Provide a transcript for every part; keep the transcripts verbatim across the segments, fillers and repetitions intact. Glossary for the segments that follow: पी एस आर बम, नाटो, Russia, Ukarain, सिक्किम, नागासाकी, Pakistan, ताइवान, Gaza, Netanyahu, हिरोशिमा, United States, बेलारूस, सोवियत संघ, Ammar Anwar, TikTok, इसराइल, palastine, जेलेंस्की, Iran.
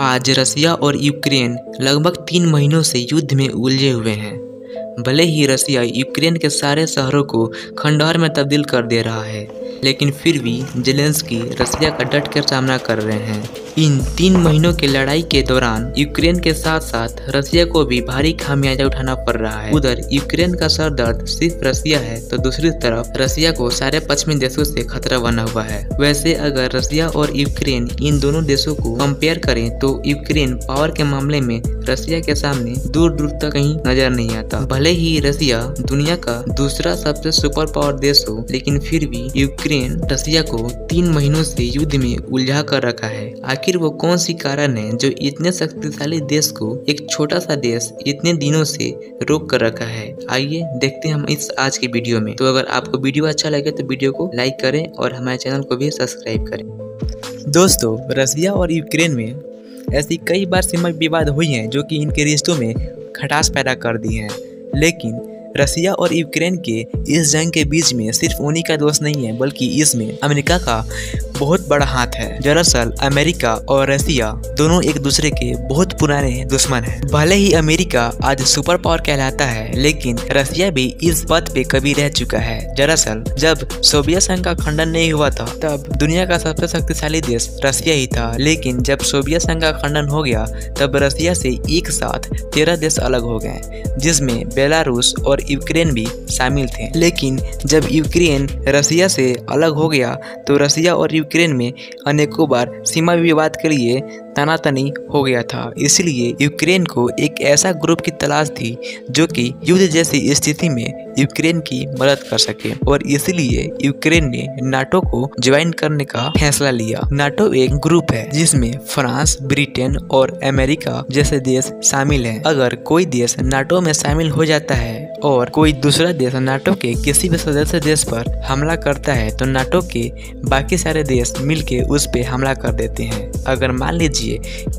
आज रसिया और यूक्रेन लगभग तीन महीनों से युद्ध में उलझे हुए हैं। भले ही रसिया यूक्रेन के सारे शहरों को खंडहर में तब्दील कर दे रहा है, लेकिन फिर भी जेलेंस्की रसिया का डट कर सामना कर रहे हैं। इन तीन महीनों की लड़ाई के दौरान यूक्रेन के साथ साथ रसिया को भी भारी खामियाजा उठाना पड़ रहा है। उधर यूक्रेन का सर दर्द सिर्फ रसिया है, तो दूसरी तरफ रसिया को सारे पश्चिमी देशों से खतरा बना हुआ है। वैसे अगर रसिया और यूक्रेन इन दोनों देशों को कंपेयर करें तो यूक्रेन पावर के मामले में रसिया के सामने दूर दूर तक कहीं नजर नहीं आता। भले ही रसिया दुनिया का दूसरा सबसे सुपर पावर देश हो, लेकिन फिर भी यूक्रेन रसिया को तीन महीनों से युद्ध में उलझा कर रखा है। आखिर वो कौन सी कारण है जो इतने शक्तिशाली देश को एक छोटा सा देश इतने दिनों से रोक कर रखा है? आइए देखते हैं हम इस आज के वीडियो में। तो अगर आपको वीडियो अच्छा लगे तो वीडियो को लाइक करें और हमारे चैनल को भी सब्सक्राइब करें। दोस्तों, रसिया और यूक्रेन में ऐसी कई बार सीमा विवाद हुई हैं जो कि इनके रिश्तों में खटास पैदा कर दी हैं, लेकिन रसिया और यूक्रेन के इस जंग के बीच में सिर्फ उन्हीं का दोष नहीं है, बल्कि इसमें अमेरिका का बहुत बड़ा हाथ है। दरअसल अमेरिका और रसिया दोनों एक दूसरे के बहुत पुराने दुश्मन हैं। भले ही अमेरिका आज सुपर पावर कहलाता है, लेकिन रसिया भी इस पद पे कभी रह चुका है। दरअसल जब सोवियत संघ का खंडन नहीं हुआ था, तब दुनिया का सबसे शक्तिशाली देश रसिया ही था, लेकिन जब सोवियत संघ का खंडन हो गया तब रसिया से एक साथ तेरह देश अलग हो गए, जिसमें बेलारूस और यूक्रेन भी शामिल थे। लेकिन जब यूक्रेन रसिया से अलग हो गया तो रसिया और यूक्रेन में अनेकों बार सीमा विवाद के लिए तनातनी हो गया था। इसलिए यूक्रेन को एक ऐसा ग्रुप की तलाश थी जो कि युद्ध जैसी स्थिति में यूक्रेन की मदद कर सके, और इसलिए यूक्रेन ने नाटो को ज्वाइन करने का फैसला लिया। नाटो एक ग्रुप है जिसमें फ्रांस, ब्रिटेन और अमेरिका जैसे देश शामिल हैं। अगर कोई देश नाटो में शामिल हो जाता है और कोई दूसरा देश नाटो के किसी भी सदस्य देश पर हमला करता है तो नाटो के बाकी सारे देश मिलके उस पर हमला कर देते हैं। अगर मान लीजिए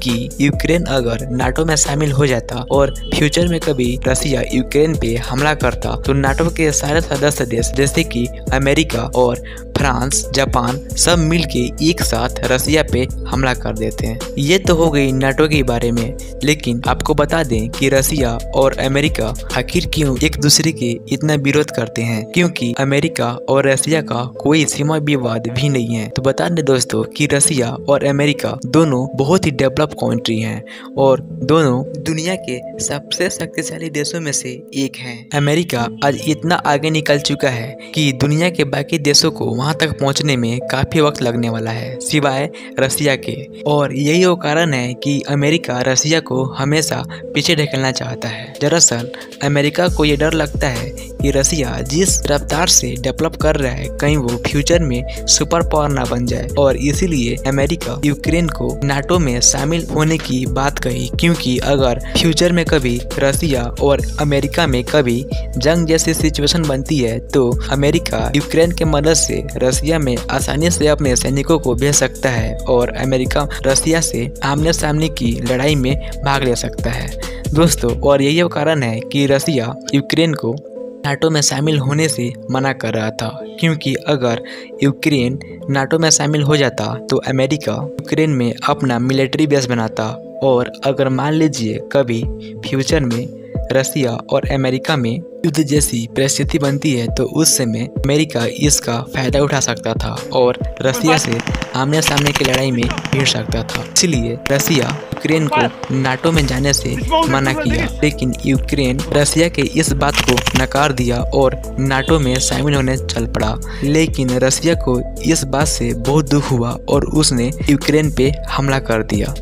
कि यूक्रेन अगर नाटो में शामिल हो जाता और फ्यूचर में कभी रसिया यूक्रेन पे हमला करता तो नाटो के सारे सदस्य देश जैसे कि अमेरिका और फ्रांस, जापान सब मिलके एक साथ रसिया पे हमला कर देते हैं। ये तो हो गई नाटो के बारे में, लेकिन आपको बता दें कि रसिया और अमेरिका आखिर क्यों एक दूसरे के इतना विरोध करते हैं, क्योंकि अमेरिका और रसिया का कोई सीमा विवाद भी नहीं है। तो बता दें दोस्तों कि रसिया और अमेरिका दोनों बहुत ही डेवलप कंट्री हैं और दोनों दुनिया के सबसे शक्तिशाली देशों में से एक हैं। अमेरिका आज इतना आगे निकल चुका है कि दुनिया के बाकी देशों को वहाँ तक पहुँचने में काफी वक्त लगने वाला है, सिवाय रसिया के। और यही वो कारण है कि अमेरिका रसिया को हमेशा पीछे ढकेलना चाहता है। दरअसल अमेरिका को ये डर लगता है कि रसिया जिस रफ्तार से डेवलप कर रहा है कहीं वो फ्यूचर में सुपर पावर ना बन जाए, और इसीलिए अमेरिका यूक्रेन को नाटो में शामिल होने की बात कही, क्योंकि अगर फ्यूचर में कभी रसिया और अमेरिका में कभी जंग जैसी सिचुएशन बनती है तो अमेरिका यूक्रेन के मदद से रसिया में आसानी से अपने सैनिकों को भेज सकता है और अमेरिका रसिया से आमने सामने की लड़ाई में भाग ले सकता है। दोस्तों, और यही वो कारण है कि रसिया यूक्रेन को नाटो में शामिल होने से मना कर रहा था, क्योंकि अगर यूक्रेन नाटो में शामिल हो जाता तो अमेरिका यूक्रेन में अपना मिलिट्री बेस बनाता, और अगर मान लीजिए कभी फ्यूचर में रसिया और अमेरिका में युद्ध जैसी परिस्थिति बनती है तो उस समय अमेरिका इसका फायदा उठा सकता था और रसिया से आमने सामने की लड़ाई में भिड़ सकता था। इसलिए रसिया यूक्रेन को नाटो में जाने से मना किया, लेकिन यूक्रेन रसिया के इस बात को नकार दिया और नाटो में शामिल होने चल पड़ा। लेकिन रसिया को इस बात से बहुत दुख हुआ और उसने यूक्रेन पे हमला कर दिया।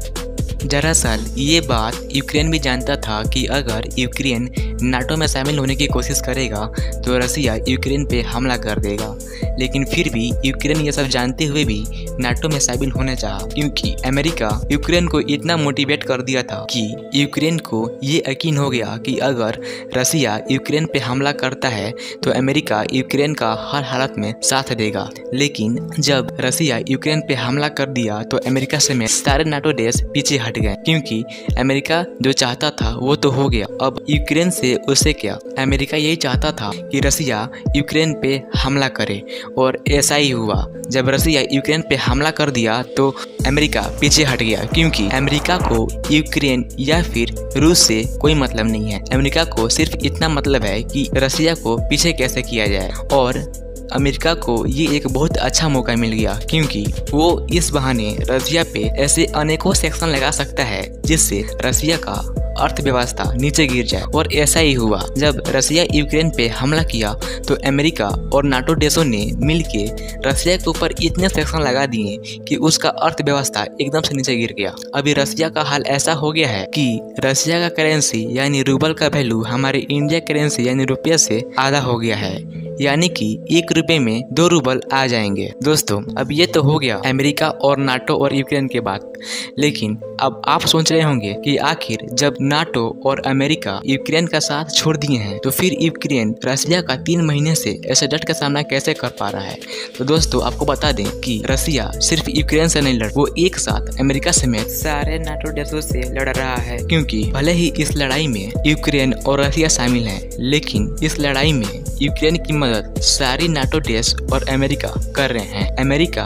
दरअसल ये बात यूक्रेन भी जानता था कि अगर यूक्रेन नाटो में शामिल होने की कोशिश करेगा तो रसिया यूक्रेन पे हमला कर देगा, लेकिन फिर भी यूक्रेन ये सब जानते हुए भी नाटो में शामिल होने चाहा, क्योंकि अमेरिका यूक्रेन को इतना मोटिवेट कर दिया था कि यूक्रेन को ये यकीन हो गया कि अगर रसिया यूक्रेन पे हमला करता है तो अमेरिका यूक्रेन का हर हालत में साथ देगा। लेकिन जब रसिया यूक्रेन पे हमला कर दिया तो अमेरिका समेत सारे नाटो देश पीछे हट गए, क्योंकि अमेरिका जो चाहता था वो तो हो गया, अब यूक्रेन से उसे क्या। अमेरिका यही चाहता था कि रसिया यूक्रेन पे हमला करे और ऐसा ही हुआ। जब रसिया यूक्रेन पे हमला कर दिया तो अमेरिका पीछे हट गया, क्योंकि अमेरिका को यूक्रेन या फिर रूस से कोई मतलब नहीं है। अमेरिका को सिर्फ इतना मतलब है कि रसिया को पीछे कैसे किया जाए, और अमेरिका को ये एक बहुत अच्छा मौका मिल गया, क्योंकि वो इस बहाने रसिया पे ऐसे अनेकों सेक्शन लगा सकता है जिससे रसिया का अर्थव्यवस्था नीचे गिर जाए। और ऐसा ही हुआ। जब रसिया यूक्रेन पे हमला किया तो अमेरिका और नाटो देशों ने मिलके रसिया के ऊपर इतने सेक्शन लगा दिए कि उसका अर्थव्यवस्था एकदम से नीचे गिर गया। अभी रसिया का हाल ऐसा हो गया है कि रसिया का करेंसी यानी रूबल का वैल्यू हमारे इंडिया करेंसी यानी रुपये से आधा हो गया है, यानी कि एक रुपए में दो रूबल आ जाएंगे। दोस्तों, अब ये तो हो गया अमेरिका और नाटो और यूक्रेन के बाद, लेकिन अब आप सोच रहे होंगे कि आखिर जब नाटो और अमेरिका यूक्रेन का साथ छोड़ दिए हैं तो फिर यूक्रेन रसिया का तीन महीने से ऐसे डट का सामना कैसे कर पा रहा है। तो दोस्तों, आपको बता दें कि रसिया सिर्फ यूक्रेन से नहीं लड़, वो एक साथ अमेरिका समेत सारे नाटो देशों से लड़ रहा है, क्योंकि भले ही इस लड़ाई में यूक्रेन और रसिया शामिल है, लेकिन इस लड़ाई में यूक्रेन की मदद सारी नाटो देश और अमेरिका कर रहे हैं। अमेरिका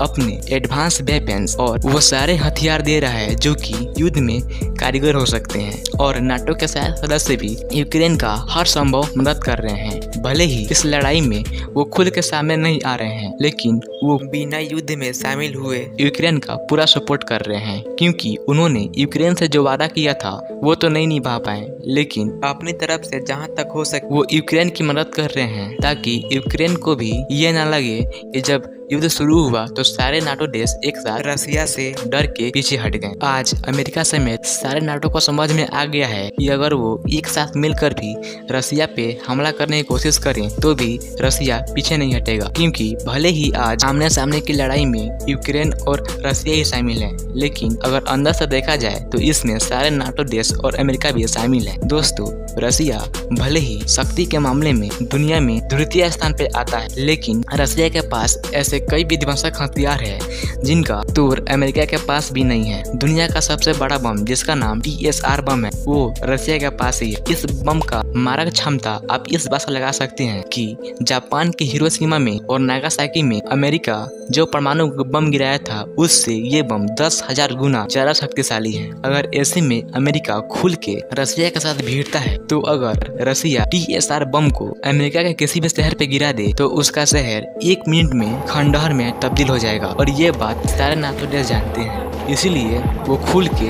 अपने एडवांस वेपन्स और वो सारे हथियार दे रहा है जो कि युद्ध में कारगर हो सकते हैं, और नाटो के साथ सदस्य भी यूक्रेन का हर संभव मदद कर रहे हैं। भले ही इस लड़ाई में वो खुल के सामने नहीं आ रहे हैं, लेकिन वो बिना युद्ध में शामिल हुए यूक्रेन का पूरा सपोर्ट कर रहे हैं, क्योंकि उन्होंने यूक्रेन से जो वादा किया था वो तो नहीं निभा पाए, लेकिन अपनी तरफ से जहाँ तक हो सके वो यूक्रेन की मदद कर रहे हैं, ताकि यूक्रेन को भी ये ना लगे कि जब युद्ध शुरू हुआ तो सारे नाटो देश एक साथ रसिया से डर के पीछे हट गए। आज अमेरिका समेत सारे नाटो को समझ में आ गया है कि अगर वो एक साथ मिलकर भी रसिया पे हमला करने की कोशिश करें तो भी रसिया पीछे नहीं हटेगा, क्योंकि भले ही आज आमने सामने की लड़ाई में यूक्रेन और रसिया ही शामिल है, लेकिन अगर अंदर से देखा जाए तो इसमें सारे नाटो देश और अमेरिका भी शामिल है। दोस्तों, रसिया भले ही शक्ति के मामले में दुनिया में द्वितीय स्थान पे आता है, लेकिन रसिया के पास ऐसे कई विध्वंसक हथियार है जिनका तूर अमेरिका के पास भी नहीं है। दुनिया का सबसे बड़ा बम जिसका नाम पी एस आर बम है वो रसिया के पास ही है। इस बम का मारक क्षमता आप इस बात से लगा सकते हैं कि जापान के हिरोशिमा में और नागासाकी में अमेरिका जो परमाणु बम गिराया था उससे ये बम दस हजार गुना ज्यादा शक्तिशाली है। अगर ऐसे में अमेरिका खुल के रसिया के साथ भिड़ता है तो अगर Russia पी एस आर बम को अमेरिका के किसी भी शहर पे गिरा दे तो उसका शहर एक मिनट में खंडहर में तब्दील हो जाएगा, और ये बात सारे नाटो देश जानते हैं, इसीलिए वो खुल के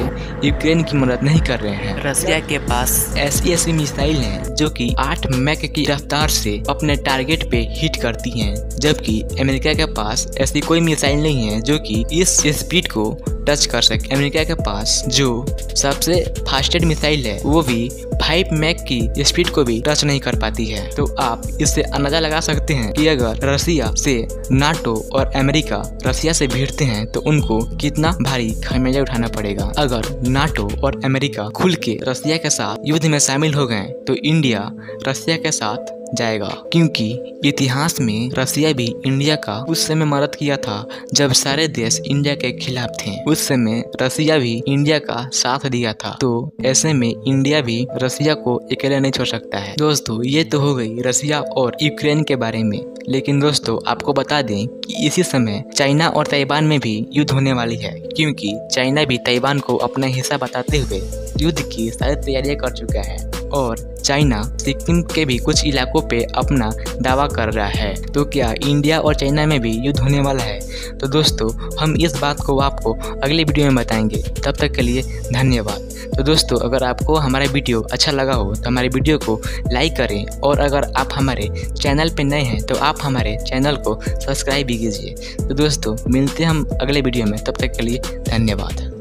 यूक्रेन की मदद नहीं कर रहे हैं। रसिया के पास ऐसी ऐसी मिसाइल हैं जो कि आठ मैक की रफ्तार से अपने टारगेट पे हिट करती हैं, जबकि अमेरिका के पास ऐसी कोई मिसाइल नहीं है जो कि इस स्पीड को टच कर सके। अमेरिका के पास जो सबसे फास्टेस्ट मिसाइल है वो भी फाइव मैक की स्पीड को भी टच नहीं कर पाती है। तो आप इससे अंदाजा लगा सकते हैं कि अगर रसिया से नाटो और अमेरिका रसिया से भिड़ते हैं तो उनको कितना भारी खामियाजा उठाना पड़ेगा। अगर नाटो और अमेरिका खुल के रसिया के साथ युद्ध में शामिल हो गए तो इंडिया रसिया के साथ जाएगा, क्योंकि इतिहास में रसिया भी इंडिया का उस समय मदद किया था जब सारे देश इंडिया के खिलाफ थे। उस समय रसिया भी इंडिया का साथ दिया था, तो ऐसे में इंडिया भी रसिया को अकेला नहीं छोड़ सकता है। दोस्तों, ये तो हो गई रसिया और यूक्रेन के बारे में, लेकिन दोस्तों आपको बता दें कि इसी समय चाइना और ताइवान में भी युद्ध होने वाली है, क्योंकि चाइना भी ताइवान को अपना हिस्सा बताते हुए युद्ध की सारी तैयारियां कर चुका है, और चाइना सिक्किम के भी कुछ इलाकों पे अपना दावा कर रहा है। तो क्या इंडिया और चाइना में भी युद्ध होने वाला है? तो दोस्तों, हम इस बात को आपको अगले वीडियो में बताएंगे, तब तक के लिए धन्यवाद। तो दोस्तों, अगर आपको हमारा वीडियो अच्छा लगा हो तो हमारे वीडियो को लाइक करें, और अगर आप हमारे चैनल पे नए हैं तो आप हमारे चैनल को सब्सक्राइब भी कीजिए। तो दोस्तों, मिलते हैं हम अगले वीडियो में, तब तक के लिए धन्यवाद।